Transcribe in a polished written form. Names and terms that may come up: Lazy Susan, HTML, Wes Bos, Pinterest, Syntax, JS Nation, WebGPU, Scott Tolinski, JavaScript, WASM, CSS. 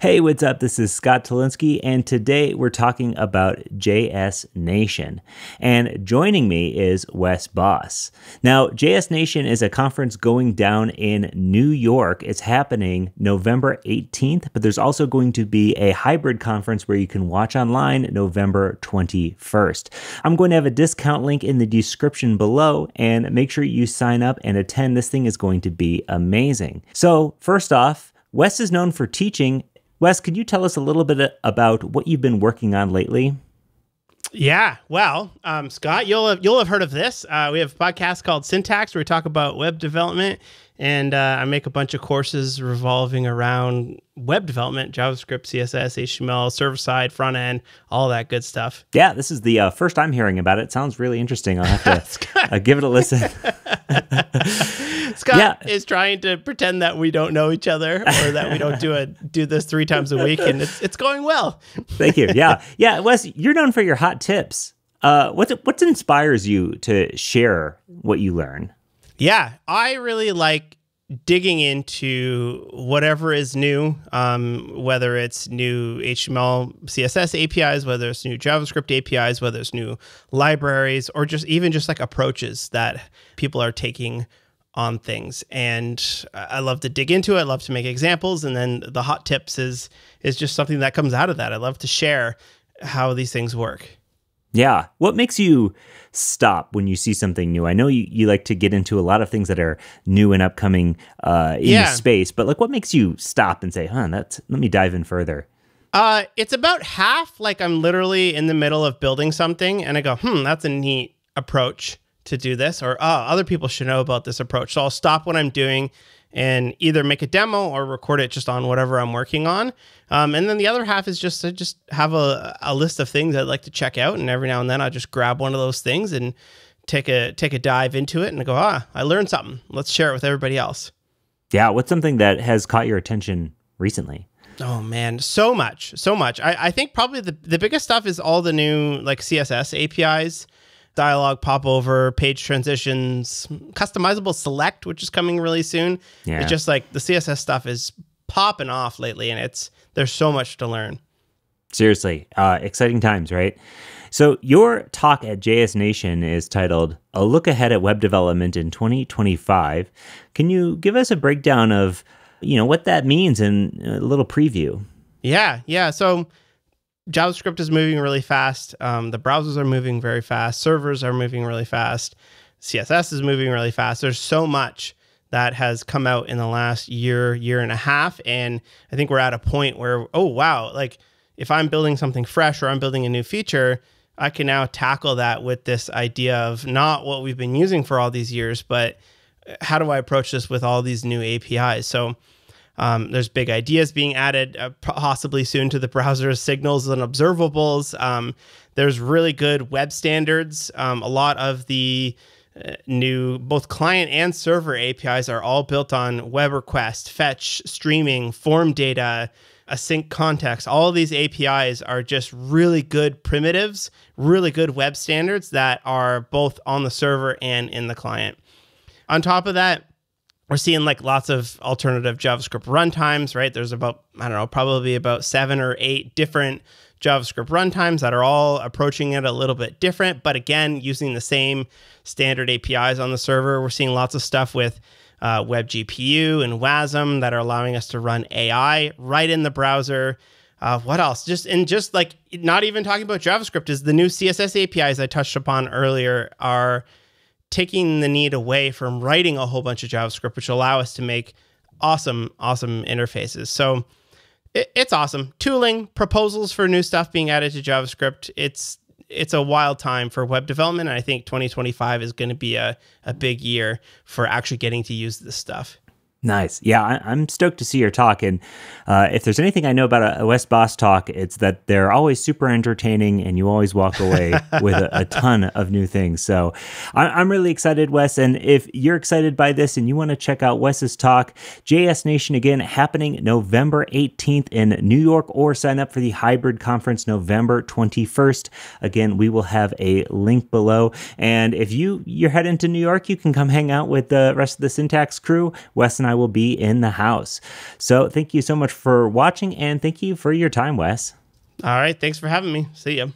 Hey, what's up? This is Scott Tolinski, and today we're talking about JS Nation. And joining me is Wes Bos. Now, JS Nation is a conference going down in New York. It's happening November 18th, but there's also going to be a hybrid conference where you can watch online November 21st. I'm going to have a discount link in the description below, and make sure you sign up and attend. This thing is going to be amazing. So first off, Wes is known for teaching. Wes, could you tell us a little bit about what you've been working on lately? Yeah, well, Scott, you'll have heard of this. We have a podcast called Syntax where we talk about web development, and I make a bunch of courses revolving around web development, JavaScript, CSS, HTML, server-side, front-end, all that good stuff. Yeah, this is the first time hearing about it. It sounds really interesting. I'll have to give it a listen. Scott is trying to pretend that we don't know each other or that we don't do this 3 times a week, and it's going well. Thank you. Yeah, Wes, you're known for your hot tips. What inspires you to share what you learn? Yeah, I really like digging into whatever is new, whether it's new HTML, CSS APIs, whether it's new JavaScript APIs, whether it's new libraries, or just even just like approaches that people are taking on things. And I love to dig into it. I love to make examples. And then the hot tips is just something that comes out of that. I love to share how these things work. Yeah. What makes you stop when you see something new? I know you like to get into a lot of things that are new and upcoming in the space, but like, what makes you stop and say, let me dive in further? It's about half. Like, I'm literally in the middle of building something and I go, that's a neat approach to do this, or other people should know about this approach. So I'll stop what I'm doing and either make a demo or record it just on whatever I'm working on. And then the other half is just to just have a list of things I'd like to check out. And every now and then I'll just grab one of those things and take a dive into it and go, I learned something. Let's share it with everybody else. Yeah. What's something that has caught your attention recently? Oh man, so much. I think probably the biggest stuff is all the new like CSS APIs, dialogue popover, page transitions, customizable select, which is coming really soon. Yeah. It's just like the CSS stuff is popping off lately, and there's so much to learn. Seriously, exciting times, right? So your talk at JS Nation is titled "A Look Ahead at Web Development in 2025." Can you give us a breakdown of, what that means and a little preview? Yeah. So JavaScript is moving really fast. The browsers are moving very fast. Servers are moving really fast. CSS is moving really fast. There's so much that has come out in the last year and a half. And I think we're at a point where, like if I'm building something fresh or I'm building a new feature, I can now tackle that with this idea of not what we've been using for all these years, but how do I approach this with all these new APIs? So there's big ideas being added possibly soon to the browser's signals and observables. There's really good web standards. A lot of the new both client and server APIs are all built on web request, fetch, streaming, form data, async context. All of these APIs are just really good primitives, really good web standards that are both on the server and in the client. On top of that, we're seeing like lots of alternative JavaScript runtimes, right? There's about, probably about 7 or 8 different JavaScript runtimes that are all approaching it a little bit different, but again, using the same standard APIs on the server. We're seeing lots of stuff with WebGPU and WASM that are allowing us to run AI right in the browser. What else? Just like not even talking about JavaScript is the new CSS APIs I touched upon earlier are taking the need away from writing a whole bunch of JavaScript, which allow us to make awesome interfaces. So it's awesome. Tooling, proposals for new stuff being added to JavaScript. It's a wild time for web development. And I think 2025 is going to be a big year for actually getting to use this stuff. Nice. Yeah, I'm stoked to see your talk. And if there's anything I know about a Wes Bos talk, it's that they're always super entertaining and you always walk away with a ton of new things. So I'm really excited, Wes. And if you're excited by this and you want to check out Wes's talk, JS Nation, again, happening November 18th in New York, or sign up for the hybrid conference November 21st. Again, we will have a link below. And if you're heading to New York, you can come hang out with the rest of the Syntax crew. Wes and I will be in the house. So thank you so much for watching, and thank you for your time, Wes. All right. Thanks for having me. See ya.